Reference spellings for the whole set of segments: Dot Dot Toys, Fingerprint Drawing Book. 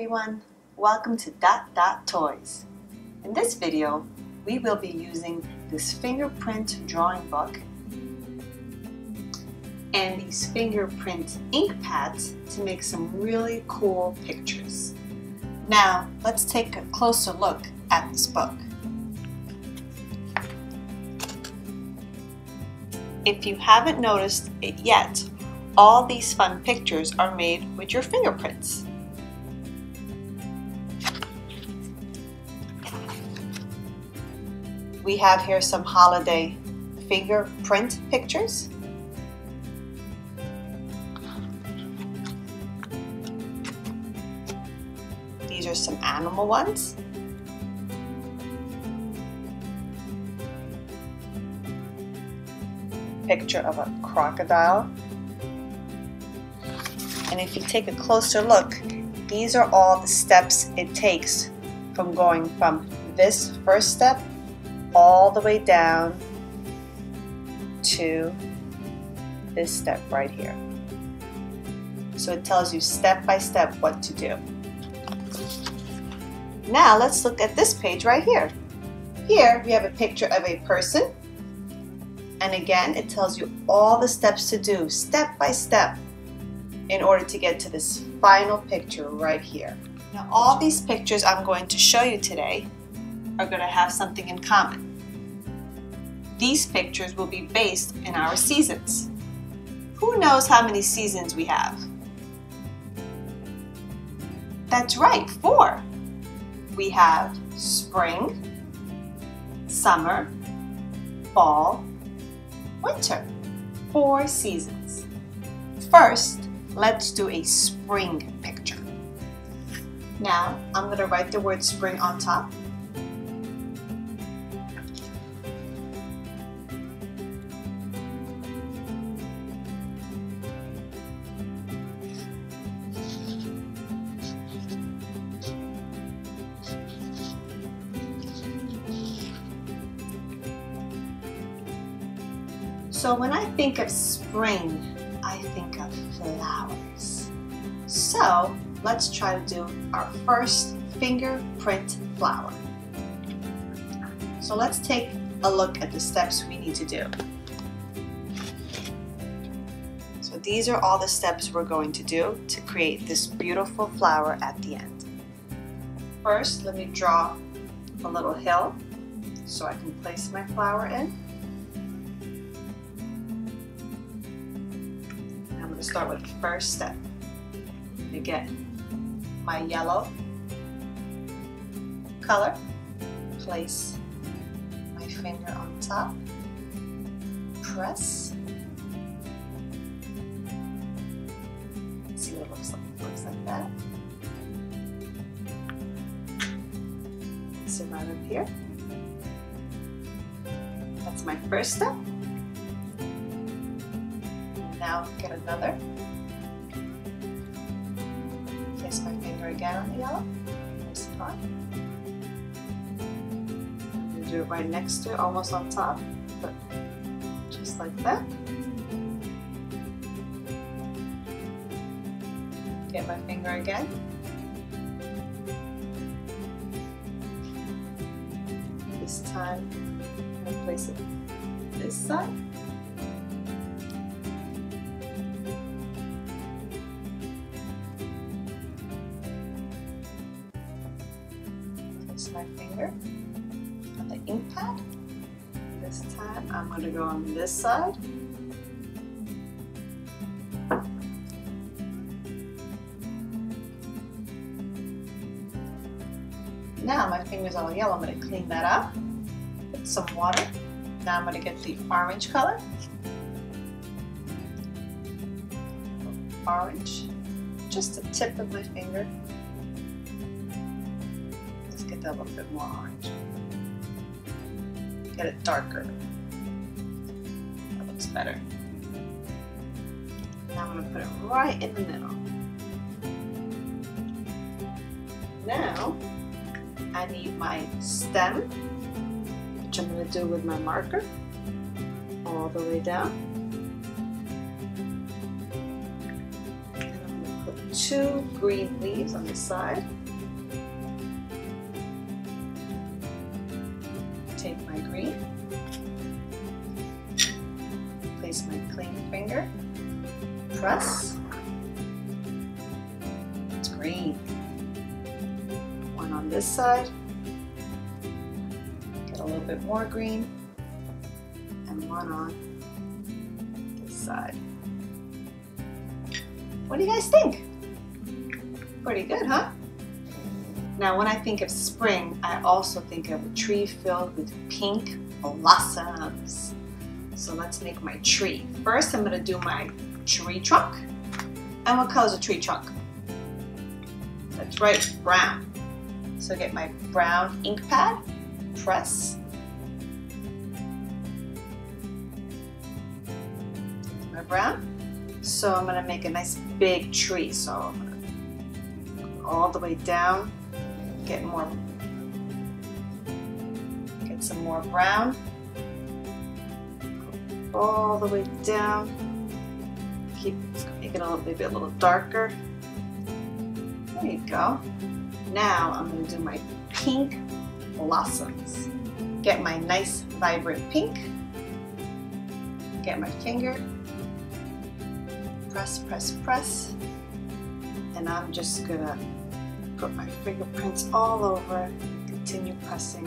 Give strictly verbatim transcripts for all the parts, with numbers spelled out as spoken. everyone, welcome to Dot Dot Toys. In this video, we will be using this fingerprint drawing book and these fingerprint ink pads to make some really cool pictures. Now, let's take a closer look at this book. If you haven't noticed it yet, all these fun pictures are made with your fingerprints. We have here some holiday fingerprint pictures. These are some animal ones. Picture of a crocodile. And if you take a closer look, these are all the steps it takes from going from this first step all the way down to this step right here. So it tells you step by step what to do. Now let's look at this page right here. Here we have a picture of a person, and again it tells you all the steps to do step by step in order to get to this final picture right here. Now all these pictures I'm going to show you today are going to have something in common. These pictures will be based in our seasons. Who knows how many seasons we have? That's right, four. We have spring, summer, fall, winter. Four seasons. First, let's do a spring picture. Now, I'm going to write the word spring on top. So when I think of spring, I think of flowers. So let's try to do our first fingerprint flower. So let's take a look at the steps we need to do. So these are all the steps we're going to do to create this beautiful flower at the end. First, let me draw a little hill so I can place my flower in. We'll start with the first step. Again, my yellow color, place my finger on top, press. Let's see what it looks like. It looks like that. So right up here. That's my first step. Now get another, place my finger again on the yellow, press it on. I'm going to do it right next to it, almost on top, but just like that. Get my finger again. This time I'm going to place it this side. My finger on the ink pad. This time I'm going to go on this side. Now my finger's all yellow. I'm going to clean that up. Put some water. Now I'm going to get the orange color. Orange. Just the tip of my finger. A little bit more orange. Get it darker. That looks better. Now I'm going to put it right in the middle. Now I need my stem, which I'm going to do with my marker, all the way down. And I'm going to put two green leaves on the side. Take my green, place my clean finger, press, it's green. One on this side, get a little bit more green, and one on this side. What do you guys think? Pretty good, huh? Now, when I think of spring, I also think of a tree filled with pink blossoms. So let's make my tree. First, I'm gonna do my tree trunk. And what color is a tree trunk? That's right, brown. So get my brown ink pad, press. Get my brown. So I'm gonna make a nice big tree. So I'm gonna go all the way down. Get more, get some more brown, go all the way down, keep, make it a little, maybe a little darker, there you go. Now I'm going to do my pink blossoms. Get my nice vibrant pink, get my finger, press, press, press, and I'm just going to put my fingerprints all over, continue pressing.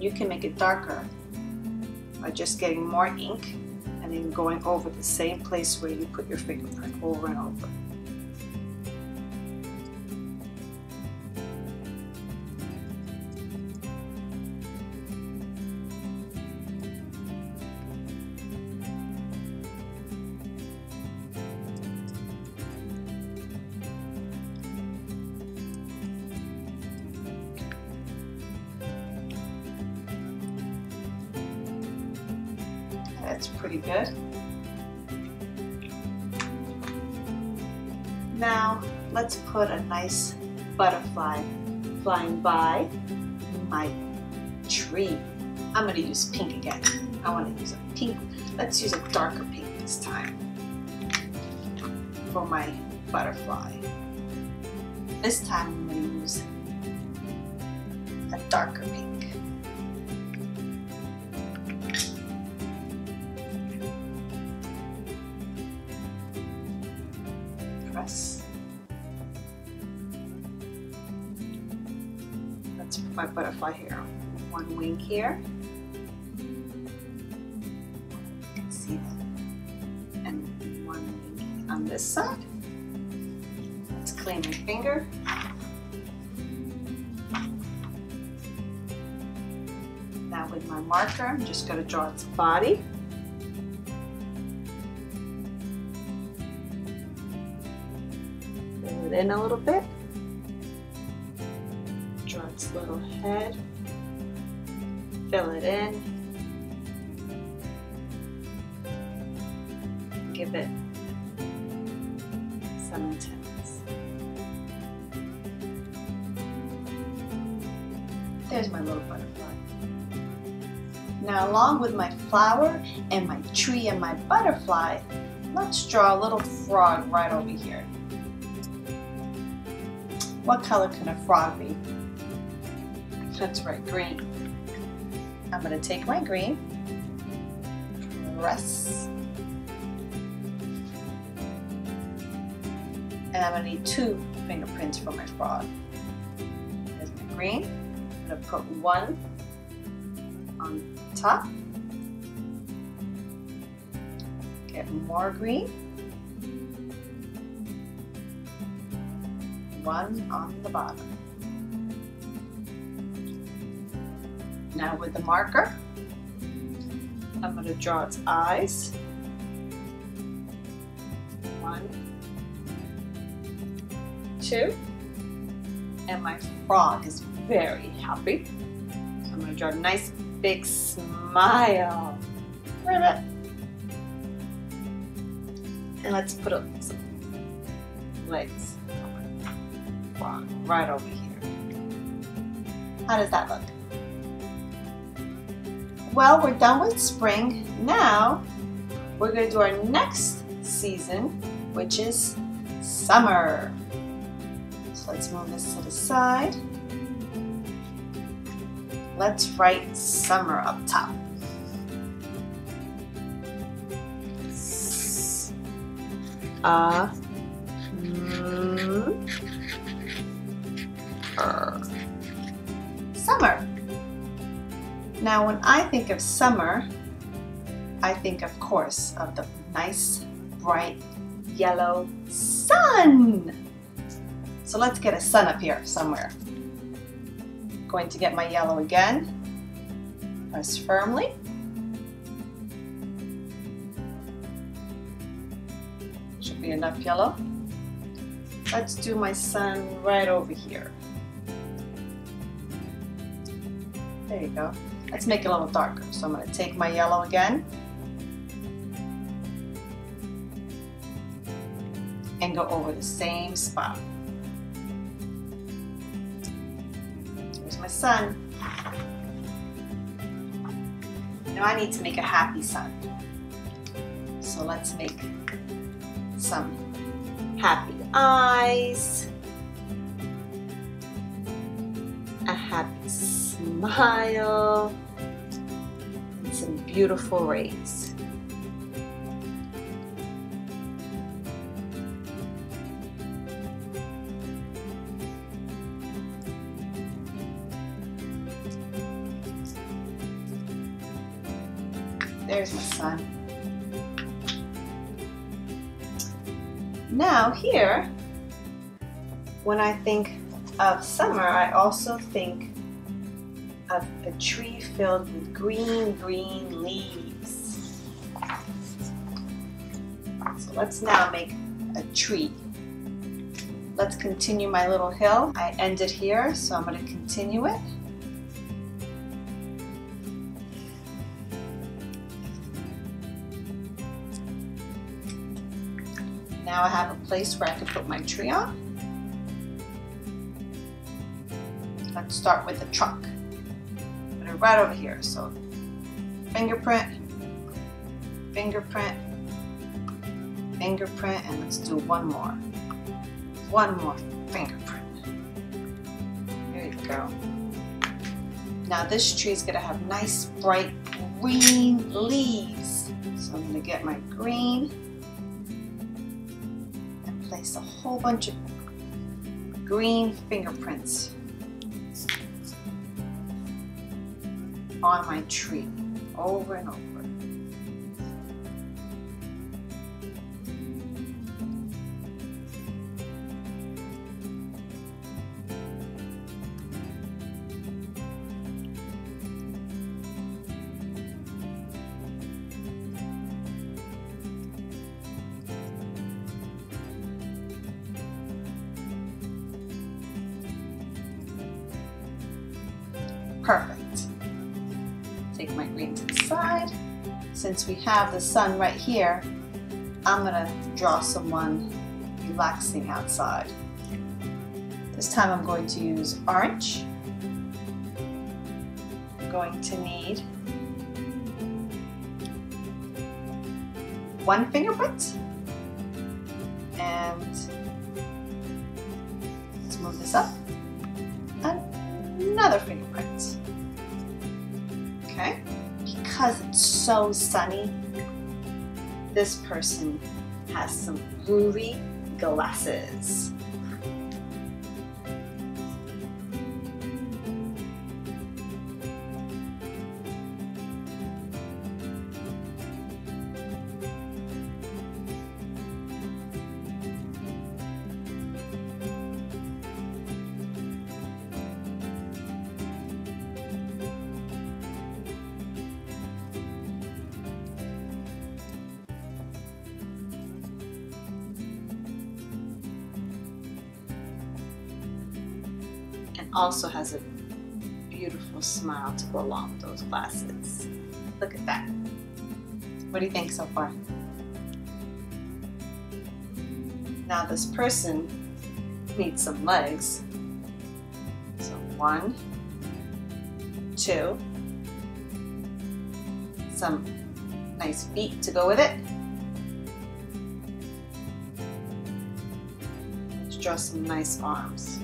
You can make it darker by just getting more ink and then going over the same place where you put your fingerprint over and over. That's pretty good. Now let's put a nice butterfly flying by my tree. I'm going to use pink again. I want to use a pink. Let's use a darker pink this time for my butterfly. This time I'm going to use a darker pink. Press. Let's put my butterfly here. One wing here. You can see that. And one wing on this side. Let's clean my finger. Now with my marker, I'm just going to draw its body. In a little bit, draw its little head, fill it in, give it some intense. There's my little butterfly. Now, along with my flower and my tree and my butterfly, let's draw a little frog right over here. What color can a frog be? That's right, green. I'm going to take my green, press, and I'm going to need two fingerprints for my frog. There's my green. I'm going to put one on top, get more green. One on the bottom. Now with the marker, I'm going to draw its eyes. One, two, and my frog is very happy. So I'm going to draw a nice big smile. Ribbit. and let's put up some legs right over here. How does that look? Well, we're done with spring. Now we're going to do our next season, which is summer. So let's move this to the side. Let's write summer up top. S-U-M-M-E-R. Summer. Now when I think of summer, I think of course of the nice bright yellow sun. So let's get a sun up here somewhere. Going to get my yellow again. Press firmly. Should be enough yellow. Let's do my sun right over here. There you go. Let's make it a little darker. So I'm going to take my yellow again and go over the same spot. There's my sun. Now I need to make a happy sun. So let's make some happy eyes, a happy smile, and some beautiful rays. There's my sun. Now here, when I think of summer, I also think of a tree filled with green, green leaves. So let's now make a tree. Let's continue my little hill. I ended here, so I'm going to continue it. Now I have a place where I can put my tree on. Let's start with the trunk. Put it right over here. So fingerprint, fingerprint, fingerprint, and let's do one more. One more fingerprint. There you go. Now this tree is going to have nice bright green leaves. So I'm going to get my green. Place a whole bunch of green fingerprints on my tree over and over. Perfect. Take my green to the side. Since we have the sun right here, I'm going to draw someone relaxing outside. This time I'm going to use orange. I'm going to need one fingerprint. And let's move this up. Another fingerprint. Okay? Because it's so sunny, this person has some bluey glasses. Also has a beautiful smile to go along with those glasses. Look at that. What do you think so far? Now this person needs some legs. So one, two, some nice feet to go with it. Let's draw some nice arms.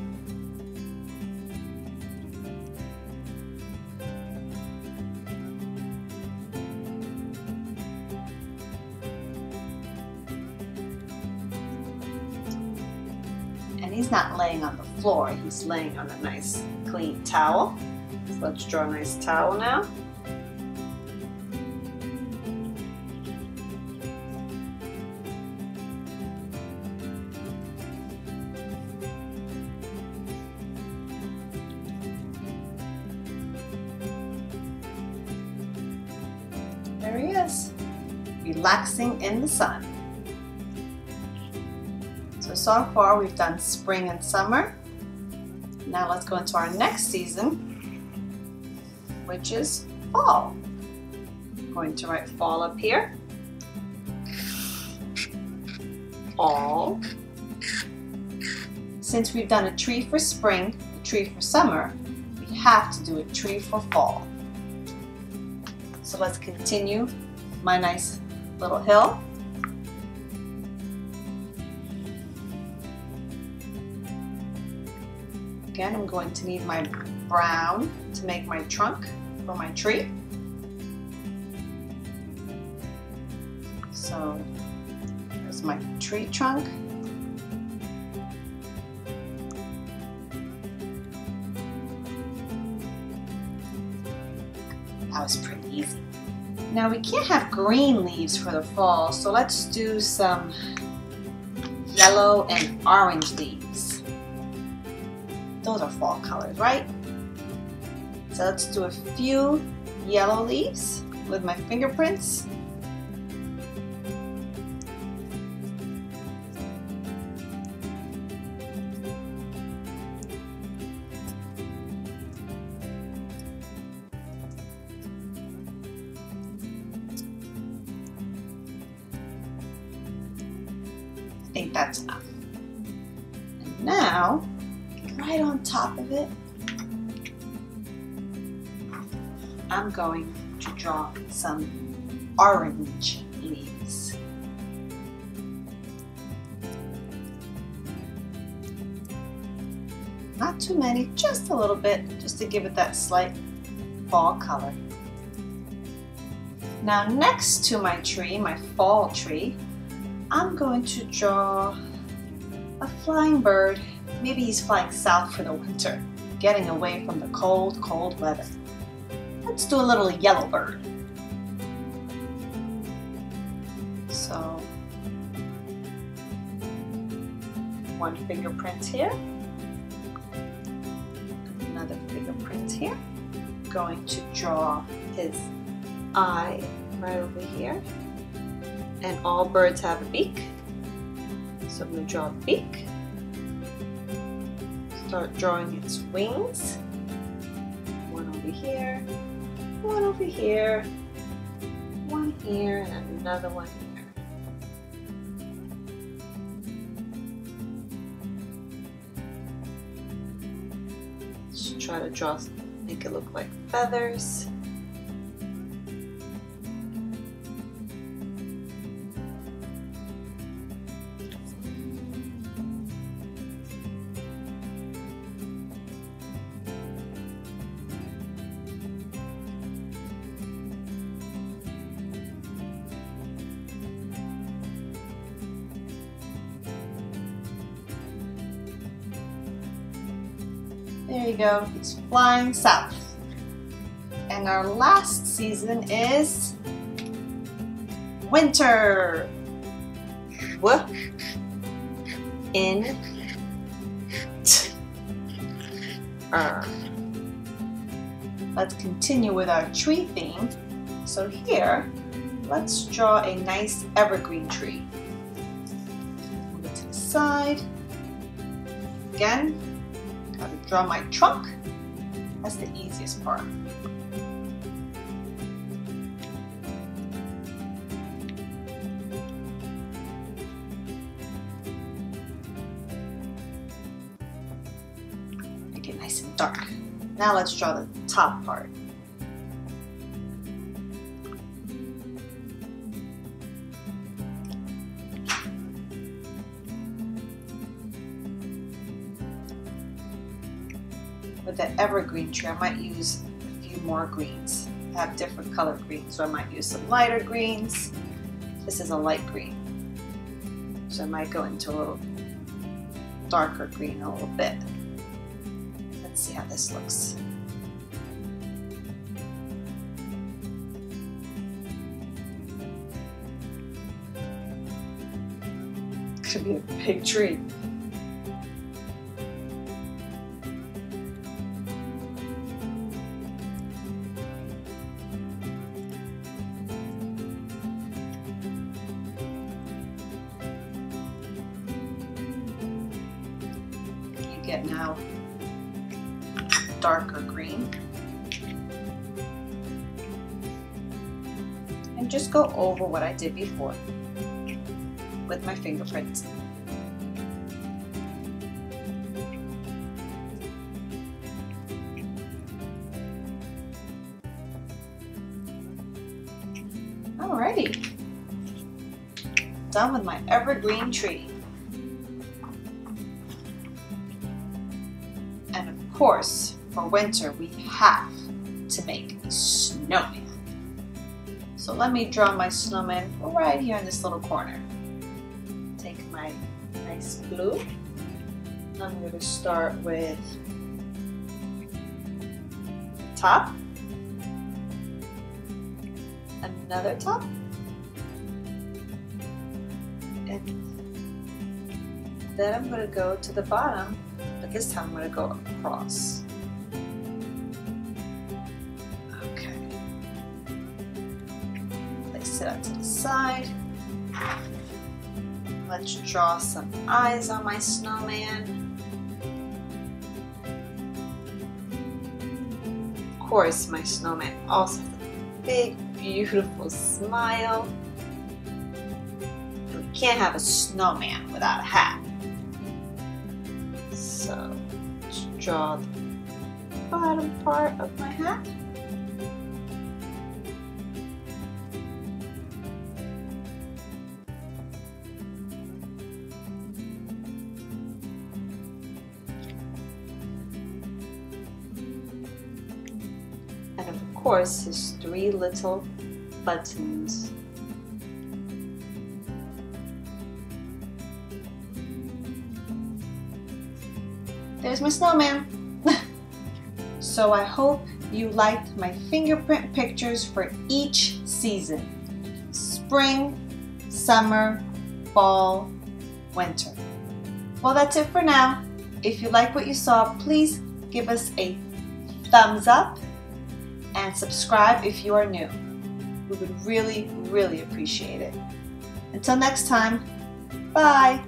He's not laying on the floor, he's laying on a nice clean towel. So let's draw a nice towel now. There he is, relaxing in the sun. So far we've done spring and summer. Now let's go into our next season, which is fall. I'm going to write fall up here. Fall. Since we've done a tree for spring, a tree for summer, we have to do a tree for fall. So let's continue my nice little hill. Again, I'm going to need my brown to make my trunk for my tree. So there's my tree trunk. That was pretty easy. Now we can't have green leaves for the fall, so let's do some yellow and orange leaves. Those are fall colors, right? So let's do a few yellow leaves with my fingerprints. I think that's enough. And now, right on top of it, I'm going to draw some orange leaves. Not too many, just a little bit, just to give it that slight fall color. Now next to my tree, my fall tree, I'm going to draw a flying bird. Maybe he's flying south for the winter, getting away from the cold, cold weather. Let's do a little yellow bird. So, one fingerprint here, another fingerprint here. I'm going to draw his eye right over here. And all birds have a beak. So I'm going to draw a beak. Start drawing its wings. One over here, one over here, one here, and another one here. Just try to draw, make it look like feathers. There you go, he's flying south. And our last season is winter. Whoop. In. T. Er. Let's continue with our tree theme. So here, let's draw a nice evergreen tree. Move it to the side. Again. Gotta draw my trunk. That's the easiest part. nice and dark. Now let's draw the top part. With that evergreen tree, I might use a few more greens. I have different color greens, so I might use some lighter greens. This is a light green, so I might go into a little darker green a little bit. Let's see how this looks. Could be a big tree. Get now darker green, and just go over what I did before with my fingerprints. Alrighty, done with my evergreen tree. Of course, for winter we have to make a snowman. So let me draw my snowman right here in this little corner. Take my nice glue. I'm going to start with top, another top, and then I'm going to go to the bottom. But this time I'm going to go across. Okay. Place it up to the side. Let's draw some eyes on my snowman. Of course, my snowman also has a big, beautiful smile. You can't have a snowman without a hat. So let's draw the bottom part of my hat. And of course, his three little buttons. There's my snowman. So I hope you liked my fingerprint pictures for each season. Spring, summer, fall, winter. Well, that's it for now. If you like what you saw, please give us a thumbs up and subscribe if you are new. We would really, really appreciate it. Until next time, bye.